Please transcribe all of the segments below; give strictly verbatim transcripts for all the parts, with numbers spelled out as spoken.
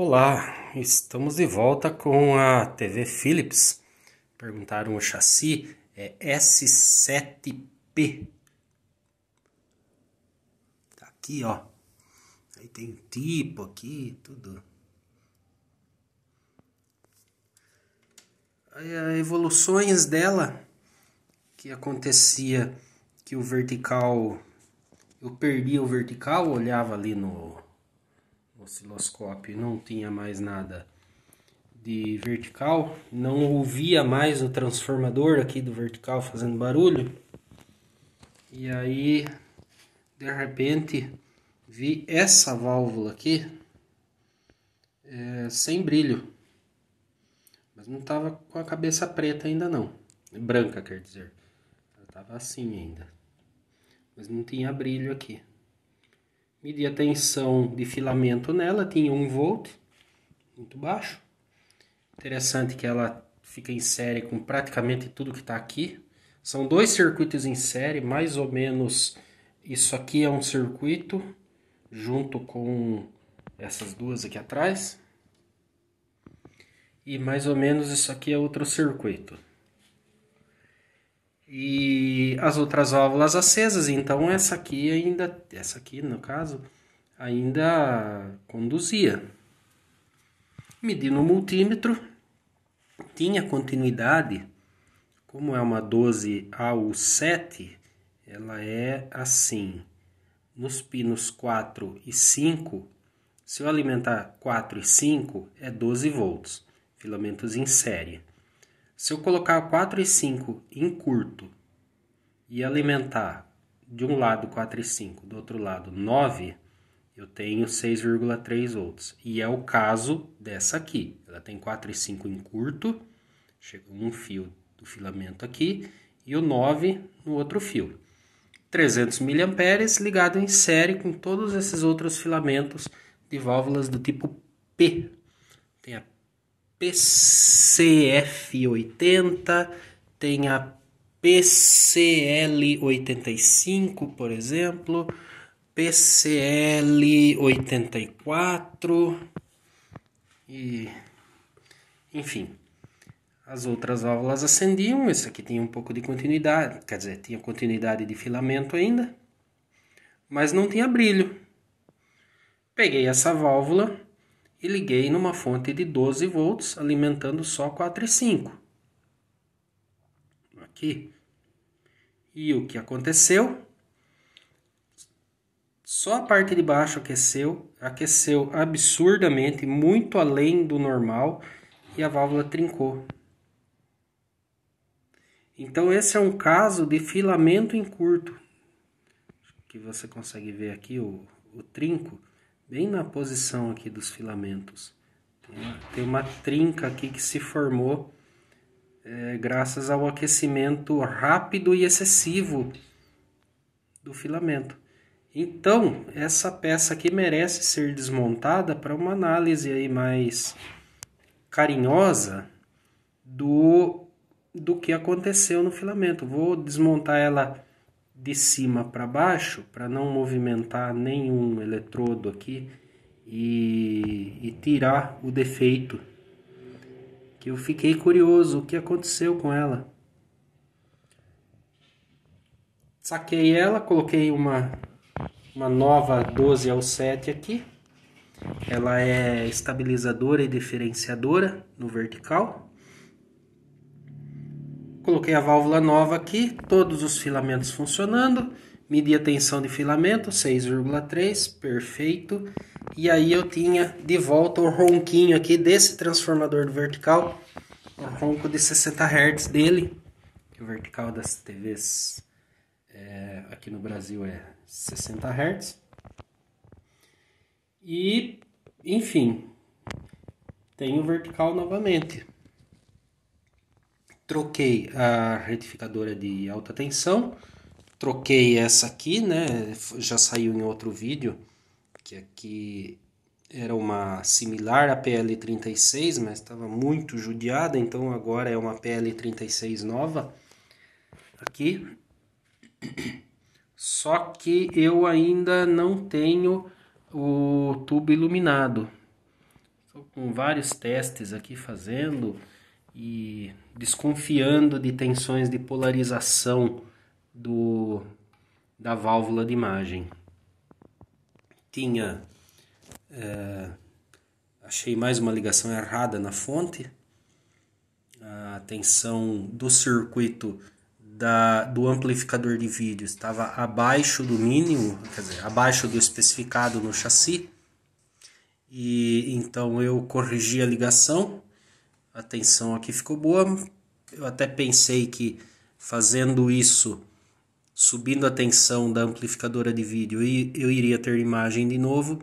Olá, estamos de volta com a T V Philips. Perguntaram o chassi, é S sete P. Tá aqui, ó. Aí tem o tipo aqui, tudo. Aí as evoluções dela, que acontecia que o vertical, eu perdia o vertical, olhava ali no osciloscópio e não tinha mais nada de vertical, não ouvia mais o transformador aqui do vertical fazendo barulho, e aí de repente vi essa válvula aqui é, sem brilho, mas não estava com a cabeça preta ainda não, branca quer dizer, ela estava assim ainda, mas não tinha brilho aqui. Medi a tensão de filamento nela, tinha um volt, muito baixo. Interessante que ela fica em série com praticamente tudo que está aqui. São dois circuitos em série, mais ou menos. Isso aqui é um circuito, junto com essas duas aqui atrás. E mais ou menos isso aqui é outro circuito. E as outras válvulas acesas, então essa aqui ainda, essa aqui no caso, ainda conduzia. Medi no multímetro, tinha continuidade, como é uma doze A U sete, ela é assim, nos pinos quatro e cinco, se eu alimentar quatro e cinco é doze volts, filamentos em série. Se eu colocar quatro e cinco em curto e alimentar de um lado quatro e cinco, do outro lado nove, eu tenho seis vírgula três volts. E é o caso dessa aqui. Ela tem quatro e cinco em curto, chega um fio do filamento aqui, e o nove no outro fio. trezentos miliamperes ligado em série com todos esses outros filamentos de válvulas do tipo P. Tem a P C F oitenta, tem a P C L oitenta e cinco, por exemplo, P C L oitenta e quatro, e enfim, as outras válvulas acendiam. Esse aqui tinha um pouco de continuidade, quer dizer, tinha continuidade de filamento ainda, mas não tinha brilho. Peguei essa válvula e liguei numa fonte de doze volts, alimentando só quatro e cinco. Aqui. E o que aconteceu? Só a parte de baixo aqueceu, aqueceu absurdamente, muito além do normal, e a válvula trincou. Então esse é um caso de filamento em curto. Que você consegue ver aqui o, o trinco. Bem na posição aqui dos filamentos, tem uma, tem uma trinca aqui que se formou é, graças ao aquecimento rápido e excessivo do filamento. Então, essa peça aqui merece ser desmontada para uma análise aí mais carinhosa do, do que aconteceu no filamento. Vou desmontar ela de cima para baixo, para não movimentar nenhum eletrodo aqui e, e tirar o defeito, que eu fiquei curioso o que aconteceu com ela. Saquei ela, coloquei uma, uma nova doze A U sete aqui, ela é estabilizadora e diferenciadora no vertical. Coloquei a válvula nova aqui, todos os filamentos funcionando, medi a tensão de filamento, seis vírgula três, perfeito. E aí eu tinha de volta o ronquinho aqui desse transformador do vertical, o ronco de sessenta hertz dele, que o vertical das T Vs é, aqui no Brasil é sessenta hertz. E, enfim, tenho o vertical novamente. Troquei a retificadora de alta tensão, troquei essa aqui, né? Já saiu em outro vídeo, que aqui era uma similar à P L trinta e seis, mas estava muito judiada, então agora é uma P L trinta e seis nova, aqui. Só que eu ainda não tenho o tubo iluminado. Estou com vários testes aqui fazendo e desconfiando de tensões de polarização do, da válvula de imagem. Tinha... É, achei mais uma ligação errada na fonte. A tensão do circuito da, do amplificador de vídeo estava abaixo do mínimo, quer dizer, abaixo do especificado no chassi. E então eu corrigi a ligação, a tensão aqui ficou boa. Eu até pensei que fazendo isso, subindo a tensão da amplificadora de vídeo, eu iria ter imagem de novo,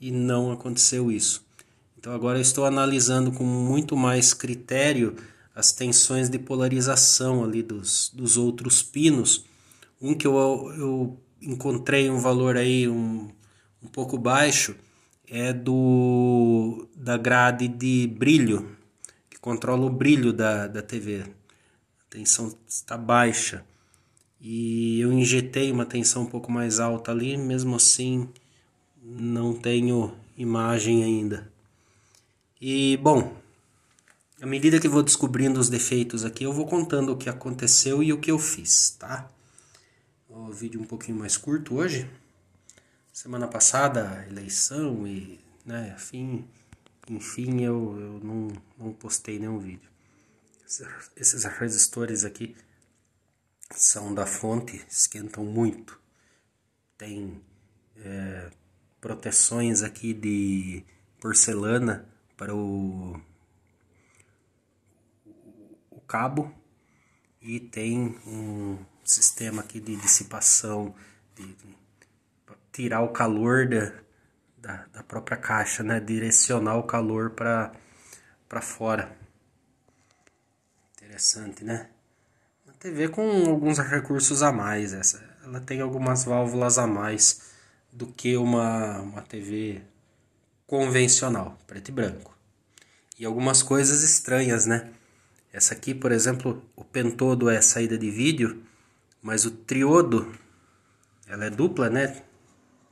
e não aconteceu isso. Então agora eu estou analisando com muito mais critério as tensões de polarização ali dos, dos outros pinos. Um que eu, eu encontrei um valor aí um, um pouco baixo é do da grade de brilho, que controla o brilho da, da T V. A tensão está baixa. E eu injetei uma tensão um pouco mais alta ali, mesmo assim não tenho imagem ainda. E, bom, à medida que vou descobrindo os defeitos aqui, eu vou contando o que aconteceu e o que eu fiz, tá? O vídeo um pouquinho mais curto hoje. Semana passada, eleição e, né, enfim, enfim eu, eu não, não postei nenhum vídeo. Esses resistores aqui são da fonte, esquentam muito. Tem é, proteções aqui de porcelana para o, o cabo, e tem um sistema aqui de dissipação, de, de tirar o calor da, da, da própria caixa, né? Direcionar o calor para para fora. Interessante, né? Uma T V com alguns recursos a mais. Essa, ela tem algumas válvulas a mais do que uma, uma T V convencional, preto e branco. E algumas coisas estranhas, né? Essa aqui, por exemplo, o pentodo é saída de vídeo, mas o triodo, ela é dupla, né?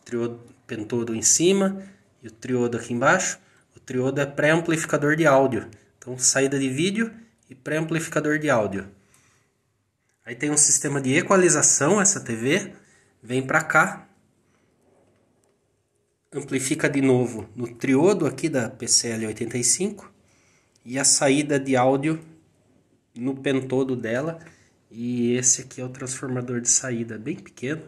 Triodo, pentodo em cima e o triodo aqui embaixo. O triodo é pré-amplificador de áudio. Então, saída de vídeo e pré-amplificador de áudio. Aí tem um sistema de equalização, essa T V. Vem pra cá. Amplifica de novo no triodo aqui da P C L oitenta e cinco. E a saída de áudio no pentodo dela. E esse aqui é o transformador de saída, bem pequeno.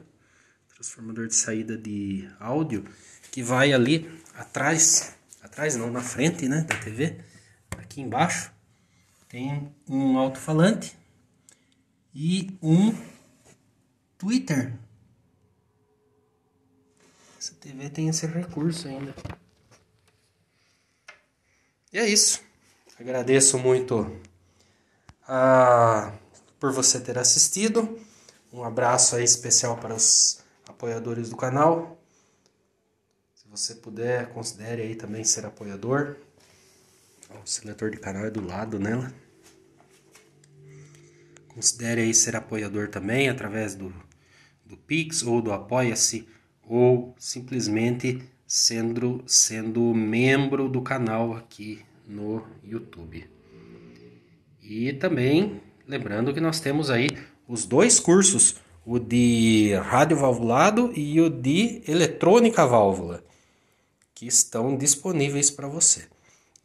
Transformador de saída de áudio. Que vai ali atrás. Atrás não, na frente, né, da T V. Aqui embaixo tem um alto-falante. E um tweeter. Essa T V tem esse recurso ainda. E é isso. Agradeço muito a, por você ter assistido. Um abraço aí especial para os apoiadores do canal. Se você puder, considere aí também ser apoiador. O seletor de canal é do lado nela. Considere aí ser apoiador também através do, do Pix ou do Apoia-se, ou simplesmente sendo, sendo membro do canal aqui no YouTube. E também lembrando que nós temos aí os dois cursos, o de rádio valvulado e o de eletrônica válvula, que estão disponíveis para você.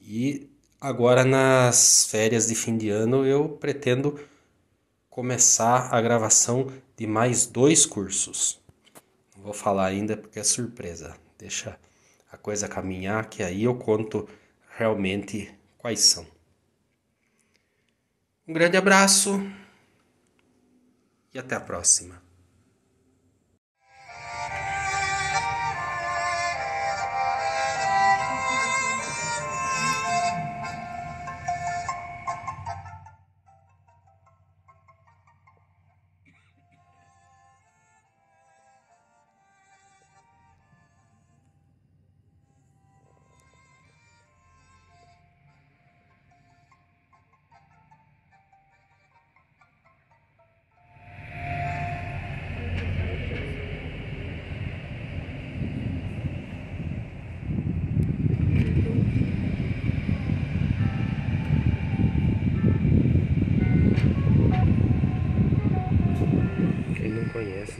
E agora nas férias de fim de ano eu pretendo começar a gravação de mais dois cursos. Não vou falar ainda porque é surpresa. Deixa a coisa caminhar que aí eu conto realmente quais são. Um grande abraço e até a próxima.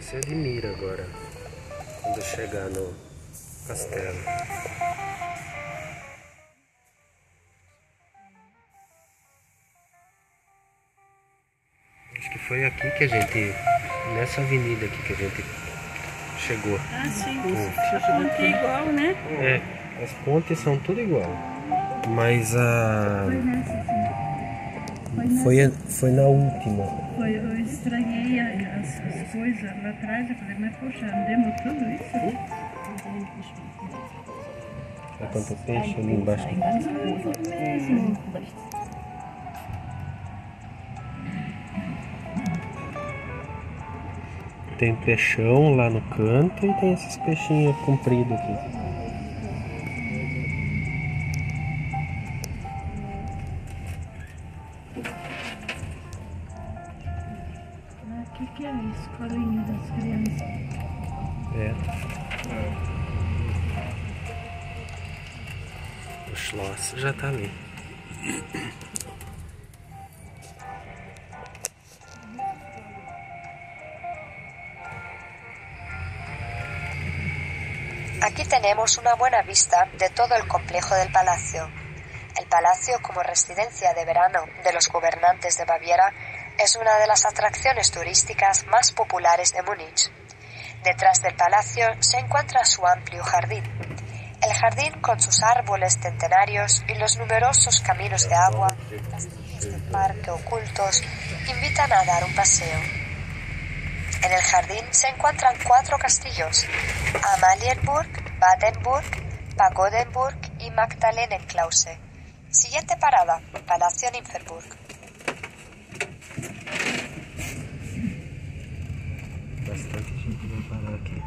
você admira agora, quando chegar no castelo. Acho que foi aqui que a gente, nessa avenida aqui que a gente chegou. Ah, sim, a ponte é igual, né? É, as pontes são tudo igual, mas a... Foi nessa, sim. Foi nessa. Foi, foi na última. Foi, eu estranhei as, as coisas lá atrás, eu falei, mas poxa, andemos tudo isso? Olha quanto peixe ali embaixo. É mesmo. Tem peixão lá no canto e tem esses peixinhos compridos aqui. Ah, que que é isso? Colinho das crianças. É. O Schloss já tá ali. Aquí tenemos una buena vista de todo el complejo del palacio. El palacio, como residencia de verano de los gobernantes de Baviera, es una de las atracciones turísticas más populares de Múnich. Detrás del palacio se encuentra su amplio jardín. El jardín, con sus árboles centenarios y los numerosos caminos de agua, las villas del parque ocultos, invitan a dar un paseo. En el jardín se encuentran cuatro castillos: Amalienburg, Badenburg, Pagodenburg y Magdalenenklause. Siguiente parada, Palacio Nymphenburg. Bastante gente vai parar aqui.